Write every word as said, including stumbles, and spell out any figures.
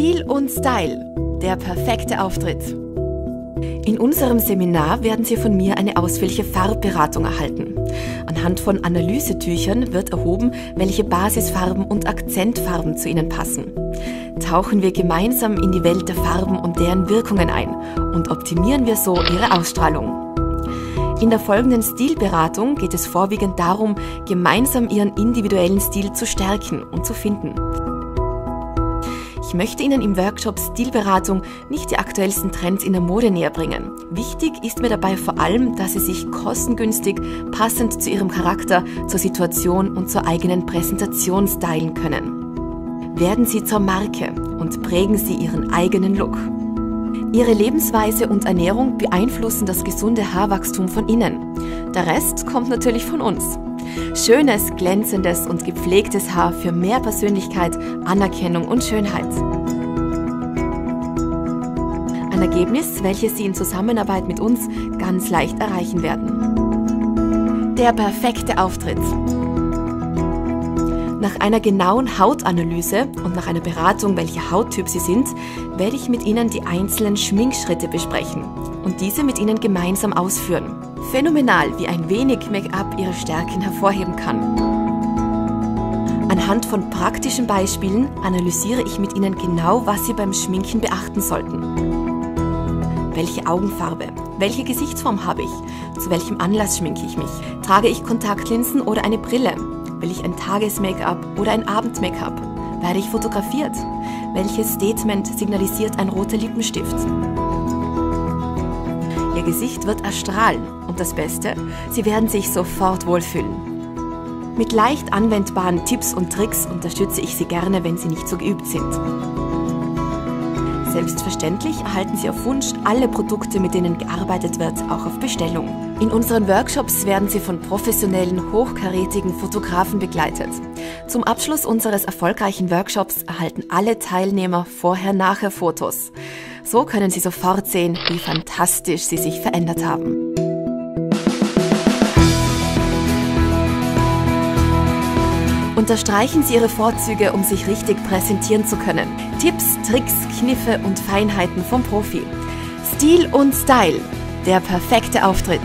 Stil und Style – der perfekte Auftritt. In unserem Seminar werden Sie von mir eine ausführliche Farbberatung erhalten. Anhand von Analysetüchern wird erhoben, welche Basisfarben und Akzentfarben zu Ihnen passen. Tauchen wir gemeinsam in die Welt der Farben und deren Wirkungen ein und optimieren wir so Ihre Ausstrahlung. In der folgenden Stilberatung geht es vorwiegend darum, gemeinsam Ihren individuellen Stil zu stärken und zu finden. Ich möchte Ihnen im Workshop Stilberatung nicht die aktuellsten Trends in der Mode näher bringen. Wichtig ist mir dabei vor allem, dass Sie sich kostengünstig, passend zu Ihrem Charakter, zur Situation und zur eigenen Präsentation stylen können. Werden Sie zur Marke und prägen Sie Ihren eigenen Look. Ihre Lebensweise und Ernährung beeinflussen das gesunde Haarwachstum von innen. Der Rest kommt natürlich von uns. Schönes, glänzendes und gepflegtes Haar für mehr Persönlichkeit, Anerkennung und Schönheit. Ein Ergebnis, welches Sie in Zusammenarbeit mit uns ganz leicht erreichen werden. Der perfekte Auftritt. Nach einer genauen Hautanalyse und nach einer Beratung, welcher Hauttyp Sie sind, werde ich mit Ihnen die einzelnen Schminkschritte besprechen und diese mit Ihnen gemeinsam ausführen. Phänomenal, wie ein wenig Make-up Ihre Stärken hervorheben kann. Anhand von praktischen Beispielen analysiere ich mit Ihnen genau, was Sie beim Schminken beachten sollten. Welche Augenfarbe? Welche Gesichtsform habe ich? Zu welchem Anlass schminke ich mich? Trage ich Kontaktlinsen oder eine Brille? Will ich ein Tages-Make-up oder ein Abend-Make-up? Werde ich fotografiert? Welches Statement signalisiert ein roter Lippenstift? Ihr Gesicht wird erstrahlen und das Beste, Sie werden sich sofort wohlfühlen. Mit leicht anwendbaren Tipps und Tricks unterstütze ich Sie gerne, wenn Sie nicht so geübt sind. Selbstverständlich erhalten Sie auf Wunsch alle Produkte, mit denen gearbeitet wird, auch auf Bestellung. In unseren Workshops werden Sie von professionellen, hochkarätigen Fotografen begleitet. Zum Abschluss unseres erfolgreichen Workshops erhalten alle Teilnehmer Vorher-Nachher-Fotos. So können Sie sofort sehen, wie fantastisch Sie sich verändert haben. Unterstreichen Sie Ihre Vorzüge, um sich richtig präsentieren zu können. Tipps, Tricks, Kniffe und Feinheiten vom Profi. Stil und Style – der perfekte Auftritt.